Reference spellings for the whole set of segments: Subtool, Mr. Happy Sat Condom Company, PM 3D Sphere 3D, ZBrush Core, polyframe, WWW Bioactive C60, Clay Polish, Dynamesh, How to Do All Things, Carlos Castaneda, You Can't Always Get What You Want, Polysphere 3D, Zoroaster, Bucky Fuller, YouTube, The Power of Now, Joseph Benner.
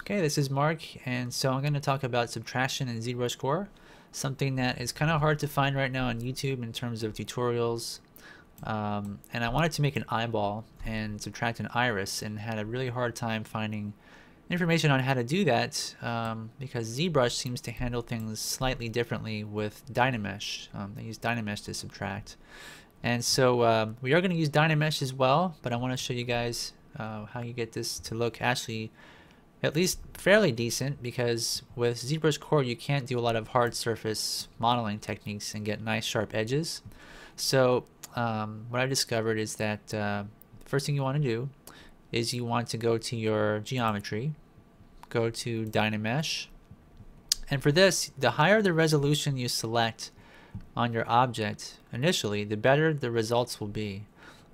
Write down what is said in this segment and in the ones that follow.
Okay, this is Mark, and so I'm going to talk about subtraction in ZBrush Core, something that is kind of hard to find right now on YouTube in terms of tutorials. And I wanted to make an eyeball and subtract an iris, and had a really hard time finding information on how to do that because ZBrush seems to handle things slightly differently with Dynamesh. They use Dynamesh to subtract. And so we are going to use Dynamesh as well, but I want to show you guys how you get this to look actually at least fairly decent, because with ZBrush Core you can't do a lot of hard surface modeling techniques and get nice sharp edges. So what I discovered is that the first thing you want to do is you want to go to your geometry, go to Dynamesh, and for this, the higher the resolution you select on your object initially, the better the results will be.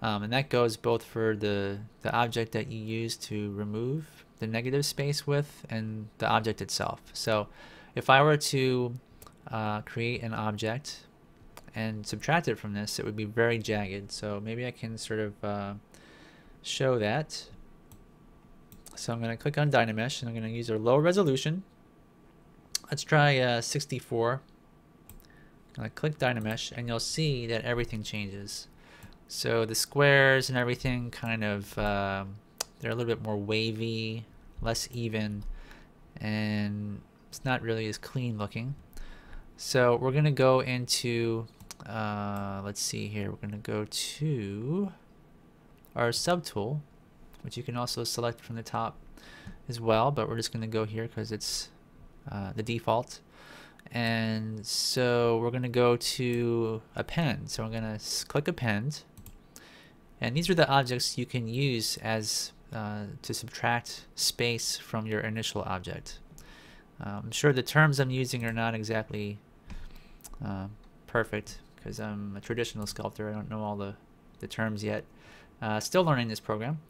And that goes both for the object that you use to remove the negative space with, and the object itself. So if I were to create an object and subtract it from this, it would be very jagged. So maybe I can sort of show that. So I'm going to click on Dynamesh, and I'm going to use our low resolution. Let's try 64. I click Dynamesh, and you'll see that everything changes. So the squares and everything kind of they're a little bit more wavy, less even, and it's not really as clean looking. So we're gonna go into let's see here, we're gonna go to our subtool, which you can also select from the top as well, but we're just gonna go here because it's the default. And so we're gonna go to append. So I'm gonna click append, and these are the objects you can use as to subtract space from your initial object. I'm sure the terms I'm using are not exactly perfect because I'm a traditional sculptor. I don't know all the terms yet. Still learning this program.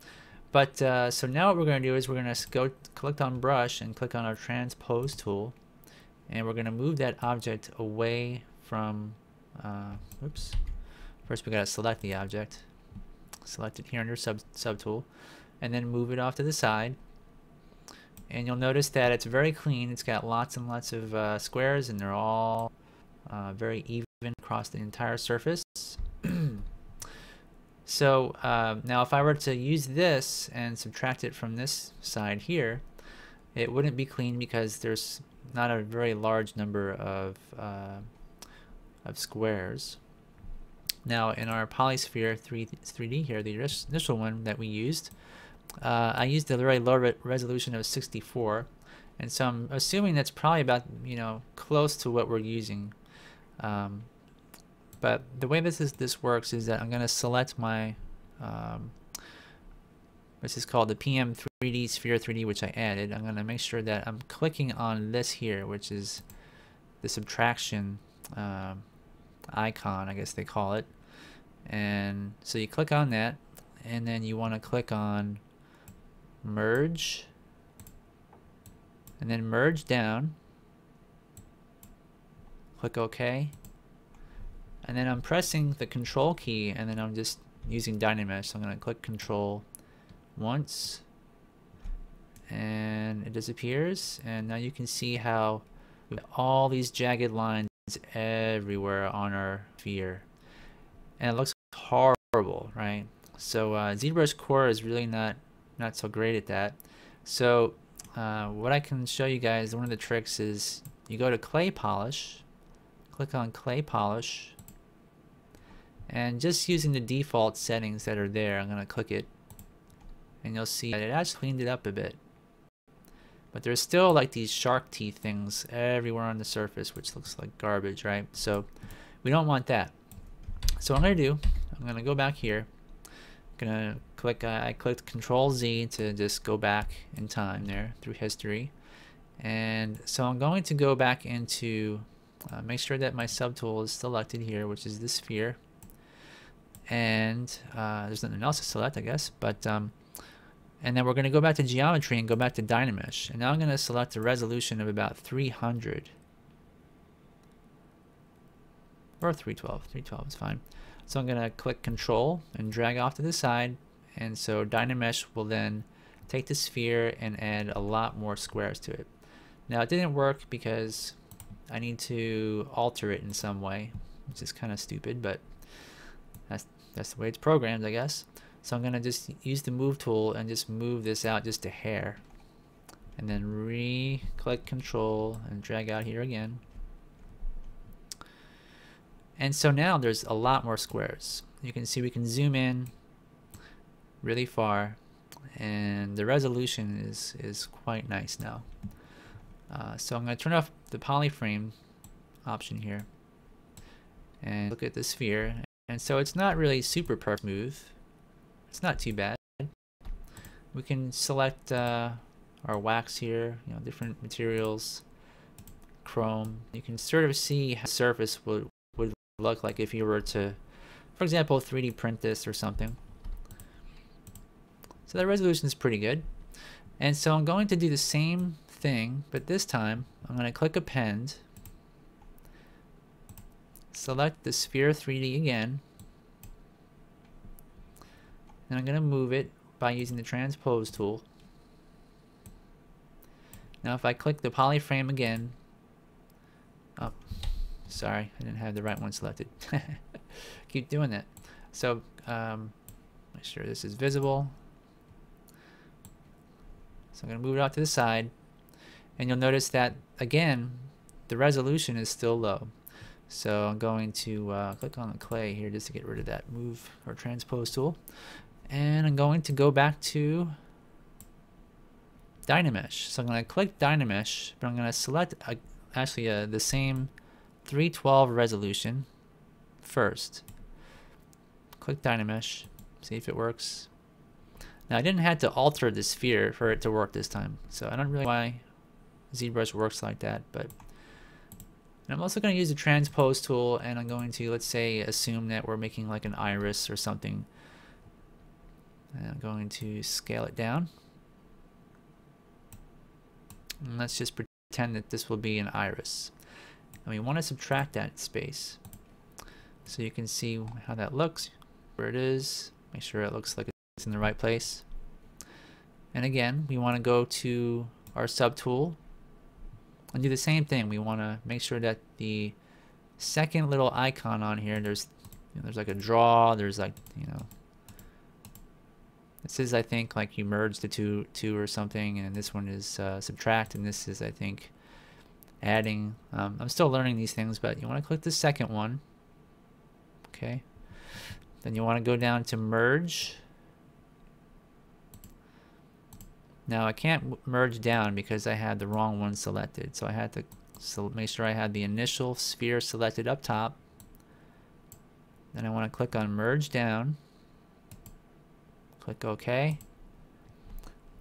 But so now what we're going to do is we're going to go click on brush and click on our transpose tool, and we're going to move that object away from oops. First we got to select the object. Select it here under subtool, and then move it off to the side. And you'll notice that it's very clean. It's got lots and lots of squares, and they're all very even across the entire surface. So now if I were to use this and subtract it from this side here, it wouldn't be clean because there's not a very large number of squares. Now in our Polysphere 3D here, the initial one that we used, I used the very low resolution of 64, and so I'm assuming that's probably about, you know, close to what we're using. But the way this works is that I'm going to select my this is called the PM 3D Sphere 3D, which I added. I'm going to make sure that I'm clicking on this here, which is the subtraction icon, I guess they call it. And so you click on that, and then you want to click on merge, and then merge down, click OK, and then I'm pressing the control key, and then I'm just using Dynamesh. So I'm going to click control once, and it disappears, and now you can see how we have all these jagged lines everywhere on our sphere, and it looks horrible, right? So ZBrush Core is really not so great at that. So what I can show you guys, one of the tricks is you go to Clay Polish, click on Clay Polish, and just using the default settings that are there, I'm going to click it, and you'll see that it actually cleaned it up a bit. But there's still like these shark teeth things everywhere on the surface, which looks like garbage, right? So we don't want that. So what I'm going to do, I'm going to go back here. Gonna click I clicked Control Z to just go back in time there through history, and so I'm going to go back into make sure that my subtool is selected here, which is the sphere, and there's nothing else to select, I guess, but and then we're gonna go back to geometry and go back to Dynamesh, and now I'm gonna select a resolution of about 300 or 312. 312 is fine. So I'm going to click Control and drag off to the side, and so Dynamesh will then take the sphere and add a lot more squares to it. Now it didn't work because I need to alter it in some way, which is kind of stupid, but that's the way it's programmed, I guess. So I'm gonna just use the move tool and just move this out just a hair, and then re-click Control and drag out here again. And so now there's a lot more squares. You can see we can zoom in really far, and the resolution is quite nice now. So I'm going to turn off the polyframe option here and look at the sphere. And so it's not really super perfect smooth. It's not too bad. We can select our wax here, you know, different materials, chrome. You can sort of see how the surface would look like if you were to, for example, 3D print this or something. So that resolution is pretty good. And so I'm going to do the same thing, but this time I'm going to click append, select the Sphere 3D again, and I'm going to move it by using the transpose tool. Now if I click the polyframe again, oh, sorry, I didn't have the right one selected. Keep doing that. So make sure this is visible. So I'm going to move it out to the side, and you'll notice that again the resolution is still low. So I'm going to click on the clay here just to get rid of that move or transpose tool, and I'm going to go back to Dynamesh. So I'm going to click Dynamesh, but I'm going to select the same 312 resolution first. Click Dynamesh, see if it works. Now I didn't have to alter the sphere for it to work this time, so I don't really know why ZBrush works like that, but I'm also going to use the transpose tool, and I'm going to, let's say, assume that we're making like an iris or something, and I'm going to scale it down, and let's just pretend that this will be an iris, and we want to subtract that space. So you can see how that looks, where it is, make sure it looks like it's in the right place. And again, we want to go to our subtool and do the same thing. We want to make sure that the second little icon on here, there's like a draw, there's like, you know, this is, I think, like you merge the two or something, and this one is subtract, and this is, I think, adding. I'm still learning these things, but you want to click the second one, okay? Then you want to go down to merge. Now I can't merge down because I had the wrong one selected, so I had to make sure I had the initial sphere selected up top. Then I want to click on merge down, click OK.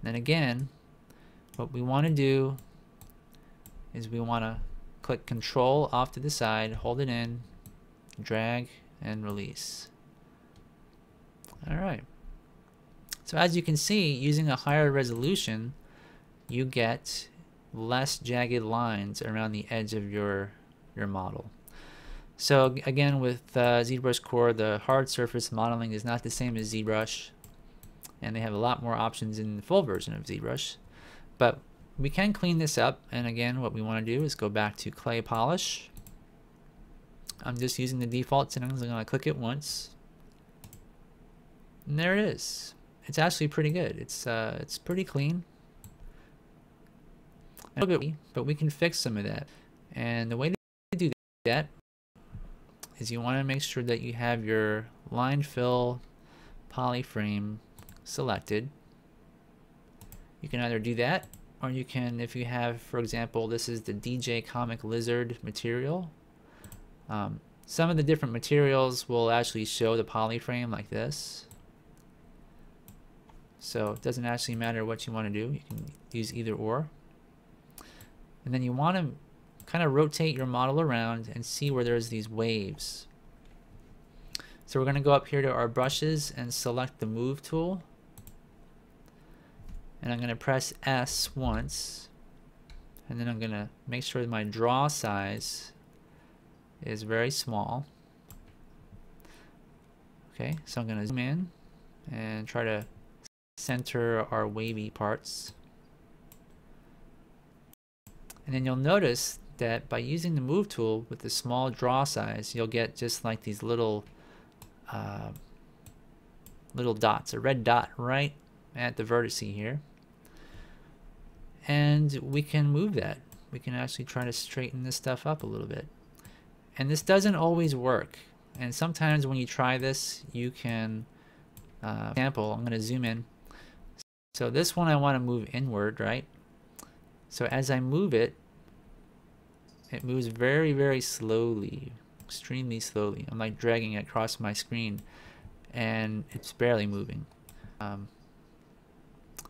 Then again, what we want to do is we want to click Control off to the side, hold it in, drag and release. Alright. So as you can see, using a higher resolution, you get less jagged lines around the edge of your model. So again, with ZBrush Core, the hard surface modeling is not the same as ZBrush, and they have a lot more options in the full version of ZBrush. But we can clean this up, and again, what we want to do is go back to Clay Polish. I'm just using the default settings. I'm going to click it once, and there it is. It's actually pretty good. It's pretty clean. A little bit wee, but we can fix some of that. And the way to do that is you want to make sure that you have your line fill polyframe selected. You can either do that, or you can, if you have, for example, this is the DJ Comic Lizard material. Some of the different materials will actually show the polyframe like this. So it doesn't actually matter what you want to do. You can use either or. And then you want to kind of rotate your model around and see where there's these waves. So we're going to go up here to our brushes and select the move tool. And I'm going to press S once. And then I'm going to make sure that my draw size is very small. Okay, so I'm going to zoom in and try to center our wavy parts. And then you'll notice that by using the move tool with the small draw size, you'll get just like these little little dots, a red dot right at the vertex here. And we can move that. We can actually try to straighten this stuff up a little bit. And this doesn't always work. And sometimes when you try this, you can, for example, I'm going to zoom in. So this one I want to move inward, right? So as I move it, it moves very, very slowly, extremely slowly. I'm like dragging it across my screen and it's barely moving.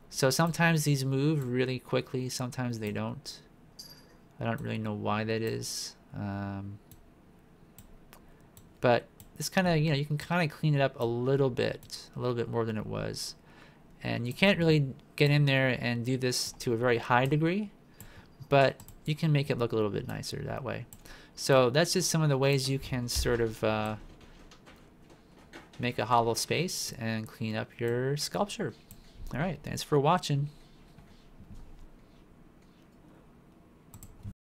So sometimes these move really quickly, sometimes they don't. I don't really know why that is. But this kind of, you know, you can kind of clean it up a little bit more than it was. And you can't really get in there and do this to a very high degree, but you can make it look a little bit nicer that way. So that's just some of the ways you can sort of make a hollow space and clean up your sculpture. All right, thanks for watching.